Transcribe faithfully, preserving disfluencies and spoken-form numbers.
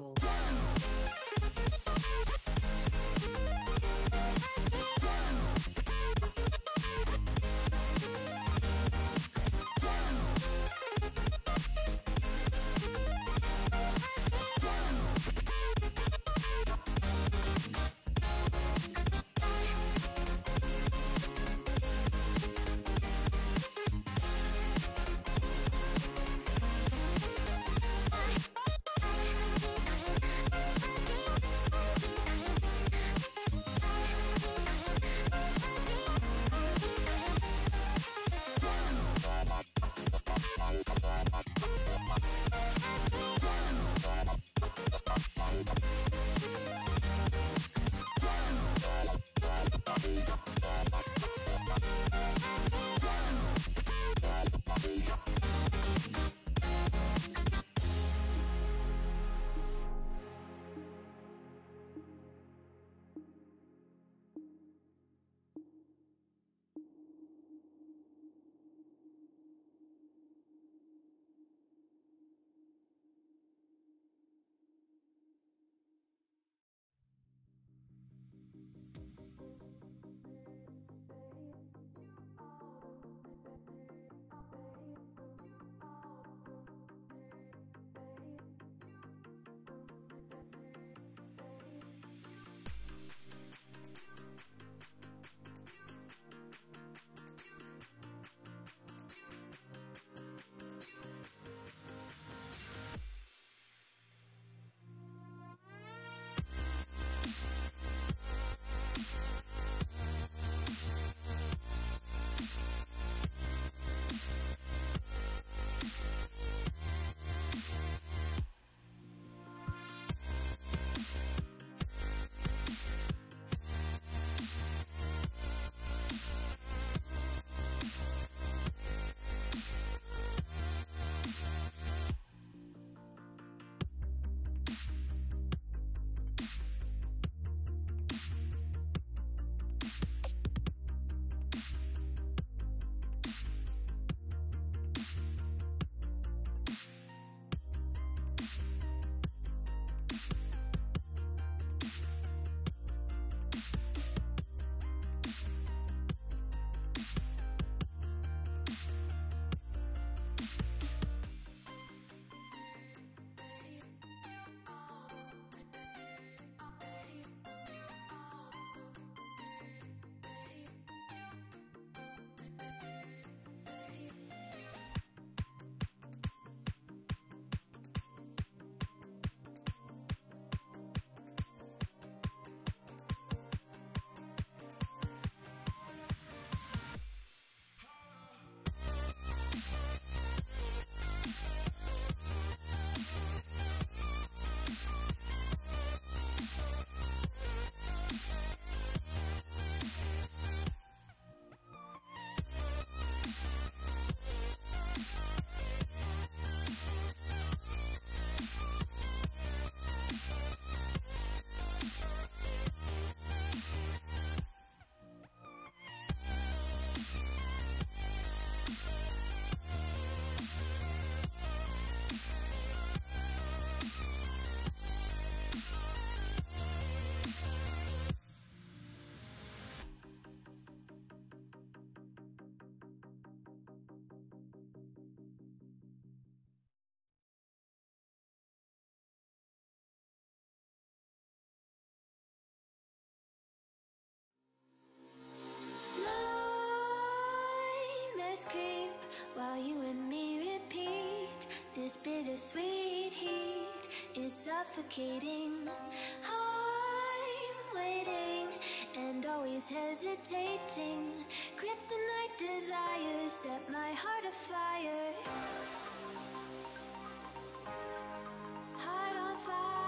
Unbelievable. Creep while you and me repeat. This bittersweet heat is suffocating. I'm waiting and always hesitating. Kryptonite desires set my heart afire. Heart on fire.